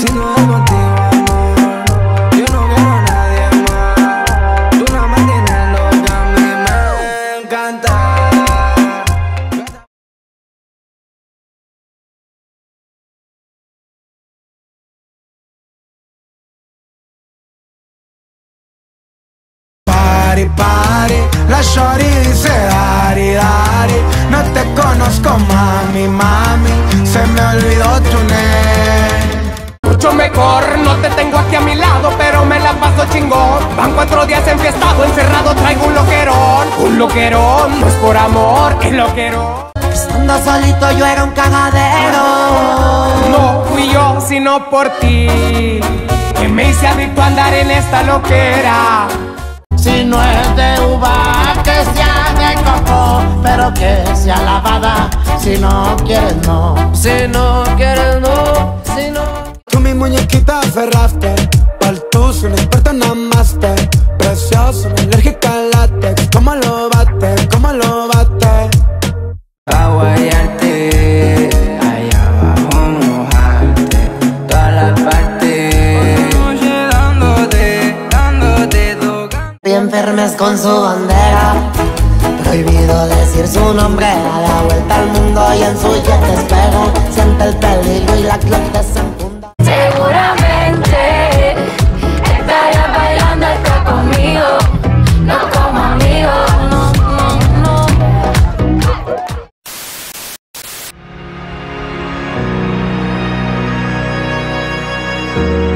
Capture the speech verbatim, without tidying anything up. Si no es contigo, amor, yo no quiero a nadie más. Tú no me tienes loca, a mí me encanta. Party, party, la shorty dice dari, dari. No te conozco, mami, mami, se me olvidó tu name. Mucho mejor, no te tengo aquí a mi lado, pero me la paso chingón. Van cuatro días enfiestado, encerrado, traigo un loquerón. Un loquerón, no es por amor, es loquerón. Estando solito yo era un cagadero. No fui yo, sino por ti, que me hice adicto a andar en esta loquera. Si no es de uva, que sea de coco, pero que sea lavada. Si no quieres, no. Si no quieres, no. Si no. Tú mi muñequita aferraste, pa'l tuzo, no importa nada más te. Precioso, alérgica al látex, cómo lo bate, cómo lo bate. Pa' guayarte, allá abajo mojarte, todas las partes. Una noche dándote, dándote, tocando. Bien firmes con su bandera, prohibido decir su nombre. A la vuelta al mundo y en su jet te espera. Siente el peligro y la clock desempuja. Seguramente estarías bailando acá conmigo, no como amigo, no, no, no.